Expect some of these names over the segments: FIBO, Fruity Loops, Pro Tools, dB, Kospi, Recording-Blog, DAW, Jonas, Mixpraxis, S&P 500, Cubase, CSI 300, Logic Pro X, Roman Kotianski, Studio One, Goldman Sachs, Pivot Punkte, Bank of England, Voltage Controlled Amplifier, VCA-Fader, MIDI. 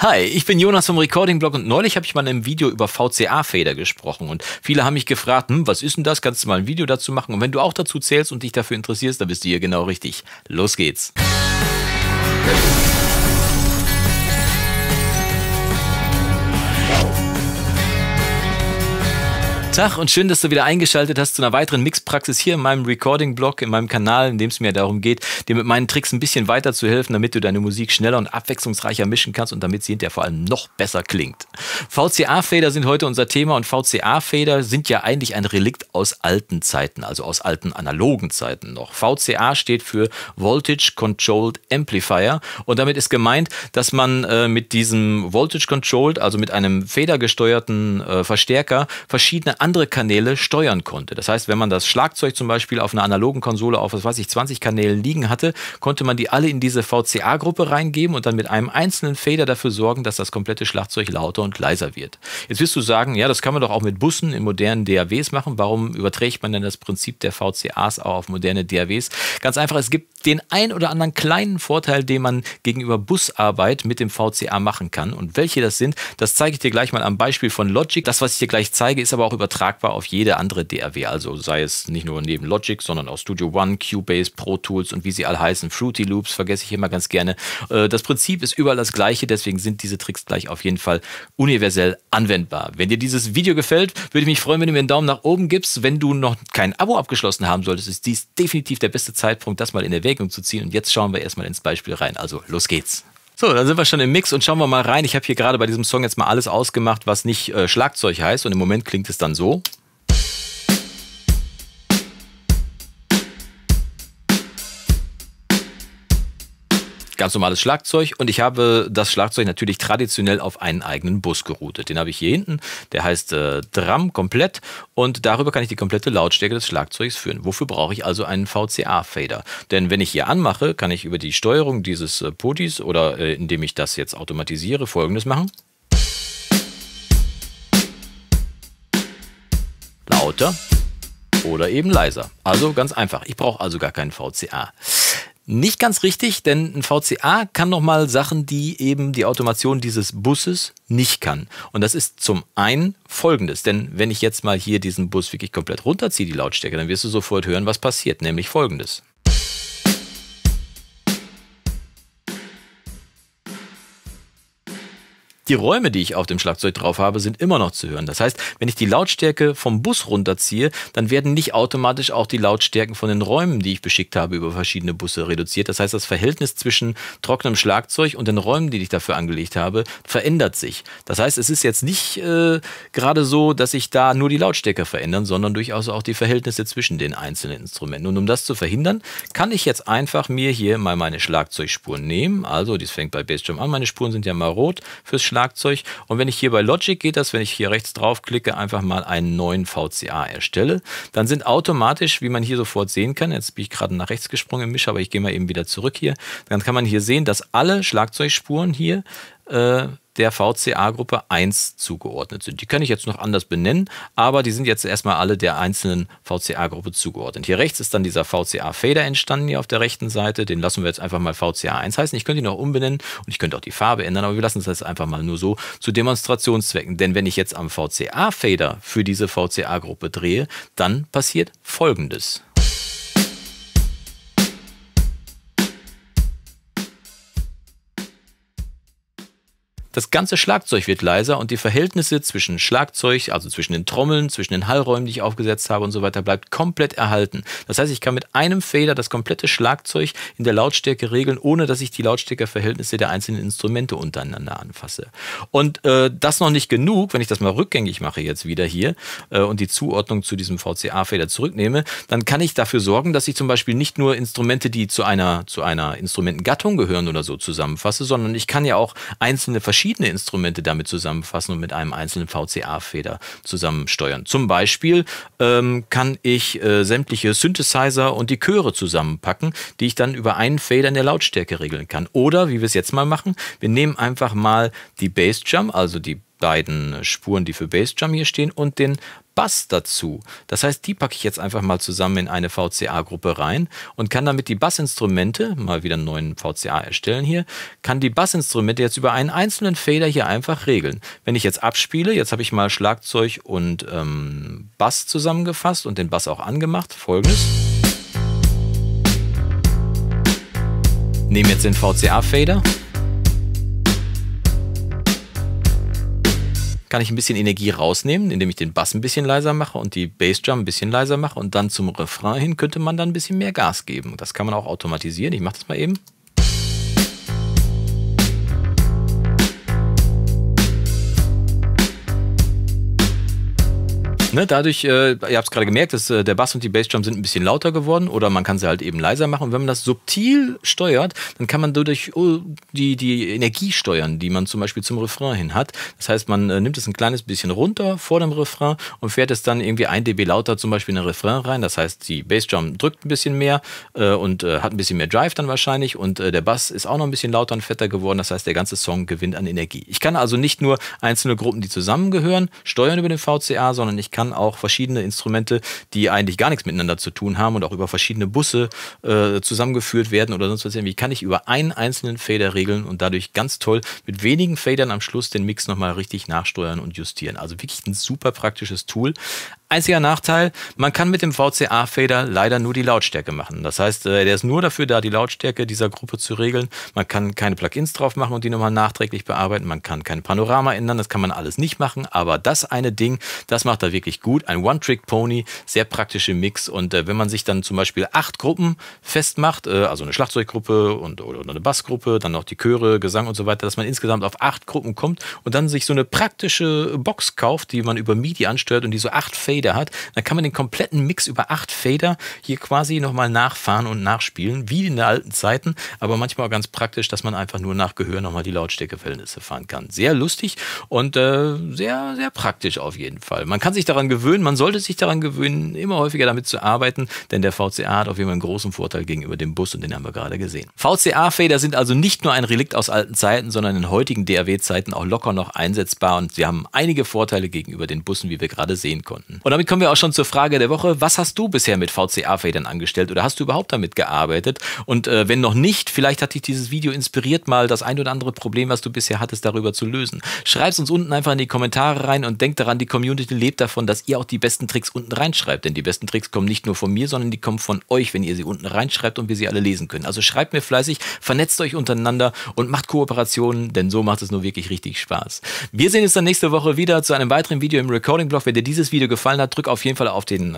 Hi, ich bin Jonas vom Recording-Blog und neulich habe ich mal in einem Video über VCA-Fader gesprochen und viele haben mich gefragt, was ist denn das, kannst du mal ein Video dazu machen? Und wenn du auch dazu zählst und dich dafür interessierst, dann bist du hier genau richtig. Los geht's! Tag und schön, dass du wieder eingeschaltet hast zu einer weiteren Mixpraxis hier in meinem Recording-Blog, in meinem Kanal, in dem es mir darum geht, dir mit meinen Tricks ein bisschen weiterzuhelfen, damit du deine Musik schneller und abwechslungsreicher mischen kannst und damit sie hinterher vor allem noch besser klingt. VCA-Fader sind heute unser Thema und VCA-Fader sind ja eigentlich ein Relikt aus alten Zeiten, also aus alten analogen Zeiten noch. VCA steht für Voltage Controlled Amplifier und damit ist gemeint, dass man mit diesem Voltage Controlled, also mit einem federgesteuerten Verstärker, verschiedene andere Kanäle steuern konnte. Das heißt, wenn man das Schlagzeug zum Beispiel auf einer analogen Konsole auf, was weiß ich, 20 Kanälen liegen hatte, konnte man die alle in diese VCA-Gruppe reingeben und dann mit einem einzelnen Fader dafür sorgen, dass das komplette Schlagzeug lauter und leiser wird. Jetzt wirst du sagen, ja, das kann man doch auch mit Bussen in modernen DAWs machen. Warum überträgt man denn das Prinzip der VCAs auch auf moderne DAWs? Ganz einfach, es gibt den ein oder anderen kleinen Vorteil, den man gegenüber Busarbeit mit dem VCA machen kann. Und welche das sind, das zeige ich dir gleich mal am Beispiel von Logic. Das, was ich dir gleich zeige, ist aber auch übertragen auf jede andere DAW, also sei es nicht nur neben Logic, sondern auch Studio One, Cubase, Pro Tools und wie sie alle heißen, Fruity Loops, vergesse ich immer ganz gerne. Das Prinzip ist überall das gleiche, deswegen sind diese Tricks gleich auf jeden Fall universell anwendbar. Wenn dir dieses Video gefällt, würde ich mich freuen, wenn du mir einen Daumen nach oben gibst. Wenn du noch kein Abo abgeschlossen haben solltest, ist dies definitiv der beste Zeitpunkt, das mal in Erwägung zu ziehen. Und jetzt schauen wir erstmal ins Beispiel rein. Also los geht's. So, dann sind wir schon im Mix und schauen wir mal rein. Ich habe hier gerade bei diesem Song jetzt mal alles ausgemacht, was nicht Schlagzeug heißt. Und im Moment klingt es dann so. Ganz normales Schlagzeug und ich habe das Schlagzeug natürlich traditionell auf einen eigenen Bus geroutet. Den habe ich hier hinten, der heißt Drum komplett und darüber kann ich die komplette Lautstärke des Schlagzeugs führen. Wofür brauche ich also einen VCA-Fader? Denn wenn ich hier anmache, kann ich über die Steuerung dieses Podis oder indem ich das jetzt automatisiere, Folgendes machen. Lauter oder eben leiser. Also ganz einfach. Ich brauche also gar keinen VCA. Nicht ganz richtig, denn ein VCA kann nochmal Sachen, die eben die Automation dieses Busses nicht kann. Und das ist zum einen Folgendes, denn wenn ich jetzt mal hier diesen Bus wirklich komplett runterziehe, die Lautstärke, dann wirst du sofort hören, was passiert, nämlich Folgendes. Die Räume, die ich auf dem Schlagzeug drauf habe, sind immer noch zu hören. Das heißt, wenn ich die Lautstärke vom Bus runterziehe, dann werden nicht automatisch auch die Lautstärken von den Räumen, die ich beschickt habe, über verschiedene Busse reduziert. Das heißt, das Verhältnis zwischen trockenem Schlagzeug und den Räumen, die ich dafür angelegt habe, verändert sich. Das heißt, es ist jetzt nicht gerade so, dass sich da nur die Lautstärke verändern, sondern durchaus auch die Verhältnisse zwischen den einzelnen Instrumenten. Und um das zu verhindern, kann ich jetzt einfach mir hier mal meine Schlagzeugspuren nehmen. Also, dies fängt bei Bassdrum an. Meine Spuren sind ja mal rot fürs Schlagzeug. Und wenn ich hier bei Logic geht das, wenn ich hier rechts drauf klicke, einfach mal einen neuen VCA erstelle, dann sind automatisch, wie man hier sofort sehen kann, jetzt bin ich gerade nach rechts gesprungen im Mischer, aber ich gehe mal eben wieder zurück hier, dann kann man hier sehen, dass alle Schlagzeugspuren hier der VCA-Gruppe 1 zugeordnet sind. Die kann ich jetzt noch anders benennen, aber die sind jetzt erstmal alle der einzelnen VCA-Gruppe zugeordnet. Hier rechts ist dann dieser VCA-Fader entstanden, hier auf der rechten Seite. Den lassen wir jetzt einfach mal VCA 1 heißen. Ich könnte ihn noch umbenennen und ich könnte auch die Farbe ändern, aber wir lassen es jetzt einfach mal nur so zu Demonstrationszwecken. Denn wenn ich jetzt am VCA-Fader für diese VCA-Gruppe drehe, dann passiert Folgendes. Das ganze Schlagzeug wird leiser und die Verhältnisse zwischen Schlagzeug, also zwischen den Trommeln, zwischen den Hallräumen, die ich aufgesetzt habe und so weiter, bleibt komplett erhalten. Das heißt, ich kann mit einem Fader das komplette Schlagzeug in der Lautstärke regeln, ohne dass ich die Lautstärkeverhältnisse der einzelnen Instrumente untereinander anfasse. Und das noch nicht genug, wenn ich das mal rückgängig mache jetzt wieder hier und die Zuordnung zu diesem VCA-Fader zurücknehme, dann kann ich dafür sorgen, dass ich zum Beispiel nicht nur Instrumente, die zu einer Instrumentengattung gehören oder so zusammenfasse, sondern ich kann ja auch verschiedene Instrumente damit zusammenfassen und mit einem einzelnen VCA-Fader zusammensteuern. Zum Beispiel kann ich sämtliche Synthesizer und die Chöre zusammenpacken, die ich dann über einen Fader in der Lautstärke regeln kann. Oder, wie wir es jetzt mal machen, wir nehmen einfach mal die Bassdrum, also die beiden Spuren, die für Bassdrum hier stehen, und den Bass dazu. Das heißt, die packe ich jetzt einfach mal zusammen in eine VCA-Gruppe rein und kann damit die Bassinstrumente, mal wieder einen neuen VCA erstellen hier, kann die Bassinstrumente jetzt über einen einzelnen Fader hier einfach regeln. Wenn ich jetzt abspiele, jetzt habe ich mal Schlagzeug und Bass zusammengefasst und den Bass auch angemacht, folgendes. Nehme jetzt den VCA-Fader. Kann ich ein bisschen Energie rausnehmen, indem ich den Bass ein bisschen leiser mache und die Bassdrum ein bisschen leiser mache und dann zum Refrain hin könnte man dann ein bisschen mehr Gas geben. Das kann man auch automatisieren. Ich mache das mal eben. Ne, dadurch, ihr habt es gerade gemerkt, dass der Bass und die Bassdrum sind ein bisschen lauter geworden oder man kann sie halt eben leiser machen. Und wenn man das subtil steuert, dann kann man dadurch die Energie steuern, die man zum Beispiel zum Refrain hin hat. Das heißt, man nimmt es ein kleines bisschen runter vor dem Refrain und fährt es dann irgendwie 1 dB lauter zum Beispiel in den Refrain rein. Das heißt, die Bassdrum drückt ein bisschen mehr und hat ein bisschen mehr Drive dann wahrscheinlich und der Bass ist auch noch ein bisschen lauter und fetter geworden. Das heißt, der ganze Song gewinnt an Energie. Ich kann also nicht nur einzelne Gruppen, die zusammengehören, steuern über den VCA, sondern ich kann auch verschiedene Instrumente, die eigentlich gar nichts miteinander zu tun haben und auch über verschiedene Busse zusammengeführt werden oder sonst was irgendwie, kann ich über einen einzelnen Fader regeln und dadurch ganz toll mit wenigen Fadern am Schluss den Mix nochmal richtig nachsteuern und justieren. Also wirklich ein super praktisches Tool. Einziger Nachteil, man kann mit dem VCA-Fader leider nur die Lautstärke machen. Das heißt, der ist nur dafür da, die Lautstärke dieser Gruppe zu regeln. Man kann keine Plugins drauf machen und die nochmal nachträglich bearbeiten. Man kann kein Panorama ändern, das kann man alles nicht machen. Aber das eine Ding, das macht er wirklich gut. Ein One-Trick-Pony, sehr praktischer Mix. Und wenn man sich dann zum Beispiel 8 Gruppen festmacht, also eine Schlagzeuggruppe oder eine Bassgruppe, dann noch die Chöre, Gesang und so weiter, dass man insgesamt auf 8 Gruppen kommt und dann sich so eine praktische Box kauft, die man über MIDI ansteuert und die so 8 Fader hat, dann kann man den kompletten Mix über 8 Fader hier quasi nochmal nachfahren und nachspielen, wie in den alten Zeiten, aber manchmal auch ganz praktisch, dass man einfach nur nach Gehör nochmal die Lautstärkeverhältnisse fahren kann. Sehr lustig und sehr, sehr praktisch auf jeden Fall. Man kann sich daran gewöhnen, man sollte sich daran gewöhnen, immer häufiger damit zu arbeiten, denn der VCA hat auf jeden Fall einen großen Vorteil gegenüber dem Bus und den haben wir gerade gesehen. VCA-Fader sind also nicht nur ein Relikt aus alten Zeiten, sondern in heutigen DAW-Zeiten auch locker noch einsetzbar und sie haben einige Vorteile gegenüber den Bussen, wie wir gerade sehen konnten. Und damit kommen wir auch schon zur Frage der Woche. Was hast du bisher mit VCA-Fadern angestellt oder hast du überhaupt damit gearbeitet? Und wenn noch nicht, vielleicht hat dich dieses Video inspiriert, mal das ein oder andere Problem, was du bisher hattest, darüber zu lösen. Schreib's uns unten einfach in die Kommentare rein und denk daran, die Community lebt davon, dass ihr auch die besten Tricks unten reinschreibt. Denn die besten Tricks kommen nicht nur von mir, sondern die kommen von euch, wenn ihr sie unten reinschreibt und wir sie alle lesen können. Also schreibt mir fleißig, vernetzt euch untereinander und macht Kooperationen, denn so macht es nur wirklich richtig Spaß. Wir sehen uns dann nächste Woche wieder zu einem weiteren Video im Recording-Blog. Wenn dir dieses Video gefallen hat, drück auf jeden Fall auf den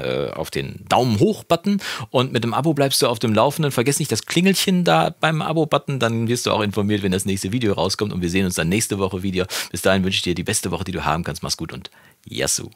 Daumen hoch-Button und mit dem Abo bleibst du auf dem Laufenden. Vergiss nicht das Klingelchen da beim Abo-Button, dann wirst du auch informiert, wenn das nächste Video rauskommt und wir sehen uns dann nächste Woche wieder. Bis dahin wünsche ich dir die beste Woche, die du haben kannst. Mach's gut und Yassou!